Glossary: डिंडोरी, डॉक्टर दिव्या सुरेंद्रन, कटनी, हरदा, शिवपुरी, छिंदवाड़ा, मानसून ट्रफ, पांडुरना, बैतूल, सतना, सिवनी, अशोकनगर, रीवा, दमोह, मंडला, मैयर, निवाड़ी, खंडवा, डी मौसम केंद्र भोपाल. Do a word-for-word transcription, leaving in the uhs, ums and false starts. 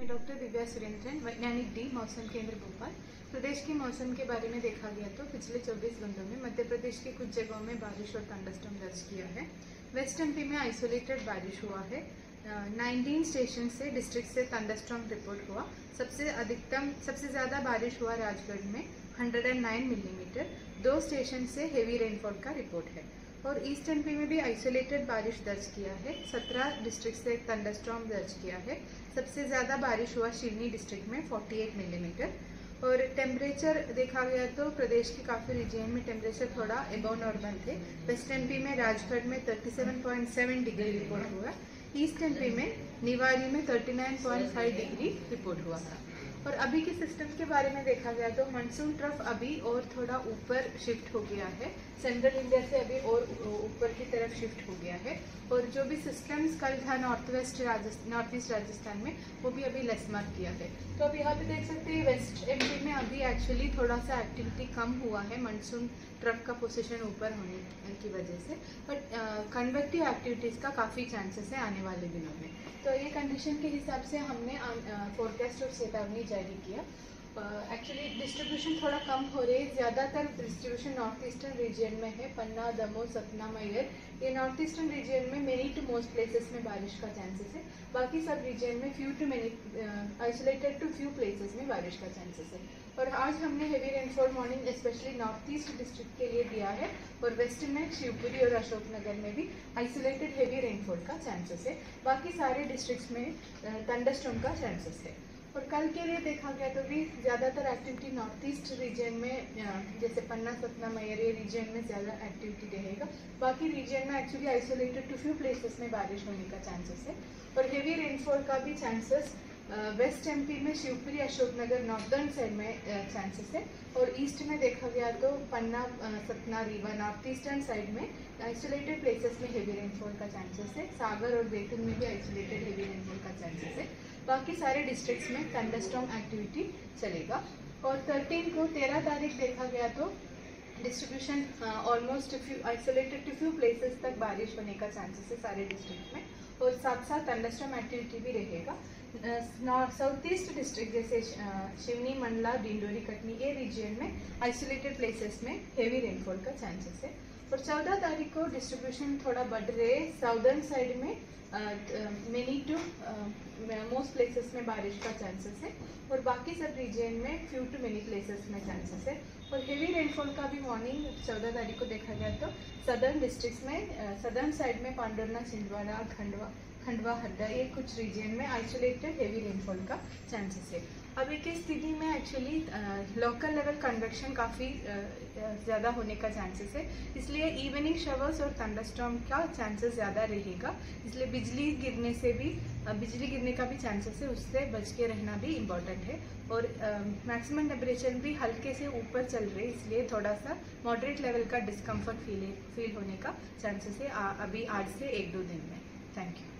मैं डॉक्टर दिव्या सुरेंद्रन, वैज्ञानिक डी मौसम केंद्र भोपाल। प्रदेश के मौसम के बारे में देखा गया तो पिछले चौबीस घंटों में मध्य प्रदेश के कुछ जगहों में बारिश और थंडरस्टॉर्म दर्ज किया है। वेस्ट एमपी में आइसोलेटेड बारिश हुआ है। नाइनटीन स्टेशन से डिस्ट्रिक्ट से थंडरस्टॉर्म रिपोर्ट हुआ। सबसे अधिकतम सबसे ज़्यादा बारिश हुआ राजगढ़ में एक सौ नौ मिलीमीटर। दो स्टेशन से हेवी रेनफॉल का रिपोर्ट है। और ईस्ट एमपी में भी आइसोलेटेड बारिश दर्ज किया है। सत्रह डिस्ट्रिक्ट से थंडरस्टॉर्म दर्ज किया है। सबसे ज़्यादा बारिश हुआ सिवनी डिस्ट्रिक्ट में अड़तालीस मिलीमीटर। और टेम्परेचर देखा गया तो प्रदेश के काफ़ी रीजन में टेम्परेचर थोड़ा एबव नॉर्मल थे। वेस्ट एमपी में राजगढ़ में सैंतीस पॉइंट सात डिग्री रिपोर्ट हुआ। ईस्ट एमपी में निवाड़ी में उनतालीस पॉइंट पाँच डिग्री रिपोर्ट हुआ। और अभी के सिस्टम के बारे में देखा गया तो मानसून ट्रफ अभी और थोड़ा ऊपर शिफ्ट हो गया है। सेंट्रल इंडिया से अभी और ऊपर की तरफ शिफ्ट हो गया है। और जो भी सिस्टम्स कल था north west Rajasthan north east Rajasthan में, वो भी अभी लेस मार्क किया है। तो अब यहाँ पे देख सकते हैं वेस्ट एमपी में अभी एक्चुअली थोड़ा सा एक्टिविटी कम हुआ है मानसून ट्रफ का पोजिशन ऊपर होने की वजह से। बट कन्वेक्टिव एक्टिविटीज़ का काफ़ी चांसेस है आने वाले दिनों में। तो ये कंडीशन के हिसाब से हमने फोरकास्ट और चेतावनी जारी किया। एक्चुअली uh, डिस्ट्रीब्यूशन थोड़ा कम हो रही है। ज़्यादातर डिस्ट्रीब्यूशन नॉर्थ ईस्टर्न रीजन में है। पन्ना, दमोह, सतना, मैयर, ये नॉर्थ ईस्टर्न रीजन में मेनी टू मोस्ट प्लेसेस में बारिश का चांसेस है। बाकी सब रीजन में few to many isolated to few places में बारिश का चांसेस है। और आज हमने heavy rainfall morning specially north east district के लिए दिया है। और वेस्ट में शिवपुरी और अशोकनगर में भी आइसोलेटेड हेवी रेनफॉल का चांसेस है। बाकी सारे डिस्ट्रिक्ट में थंडरस्टॉर्म का चांसेस है। और कल के लिए देखा गया तो भी ज़्यादातर एक्टिविटी नॉर्थ ईस्ट रीजन में, जैसे पन्ना, सतना, मैयर रीजन में ज़्यादा एक्टिविटी रहेगा। बाकी रीजन में actually isolated to few places में बारिश होने का चांसेस है। और हेवी रेनफॉल का भी चांसेस वेस्ट एमपी में शिवपुरी, अशोकनगर, नॉर्दर्न साइड में चांसेस है। और ईस्ट में देखा गया तो Panna, सतना, रीवा, north eastern side में आइसोलेटेड प्लेसेस में हेवी रेनफॉल का चांसेस है। सागर और बैतूल में भी आइसोलेटेड हेवी रेनफॉल का चांसेस है। बाकी सारे डिस्ट्रिक्ट्स में थंडरस्टॉर्म एक्टिविटी चलेगा। और तेरह को तेरह तारीख देखा गया तो distribution almost isolated to few places तक बारिश होने का चांसेस है सारे डिस्ट्रिक्ट में। और साथ साथ थंडरस्टॉर्म एक्टिविटी भी रहेगा। नॉर्थ साउथ ईस्ट डिस्ट्रिक्ट जैसे सिवनी, मंडला, डिंडोरी, कटनी, ये रीजन में आइसोलेटेड प्लेसेस में हेवी रेनफॉल का चांसेस है। और चौदह तारीख को डिस्ट्रीब्यूशन थोड़ा बढ़ रहे। साउदर्न साइड में मेनी टू मोस्ट प्लेसेस में बारिश का चांसेस है। और बाकी सब रीजन में फ्यू टू मेनी प्लेसेस में चांसेस है। और हेवी रेनफॉल का भी मॉर्निंग चौदह तारीख को देखा गया तो सदर्न डिस्ट्रिक्ट्स में सदर्न साइड में पांडुरना, छिंदवाड़ा, खंडवा खंडवा हरदा, ये कुछ रीजन में आइसोलेटेड हेवी रेनफॉल का चांसेस है। अभी की स्थिति में एक्चुअली लोकल लेवल कन्वेक्शन काफ़ी ज़्यादा होने का चांसेस है। इसलिए इवनिंग शवर्स और थंडरस्टॉर्म का चांसेस ज़्यादा रहेगा। इसलिए बिजली गिरने से भी बिजली गिरने का भी चांसेस है। उससे बच के रहना भी इम्पॉर्टेंट है। और मैक्सिमम टेम्परेचर भी हल्के से ऊपर चल रहे, इसलिए थोड़ा सा मॉडरेट लेवल का डिस्कम्फर्ट फील फील होने का चांसेस है आ, अभी आज से एक दो दिन में। Thank you.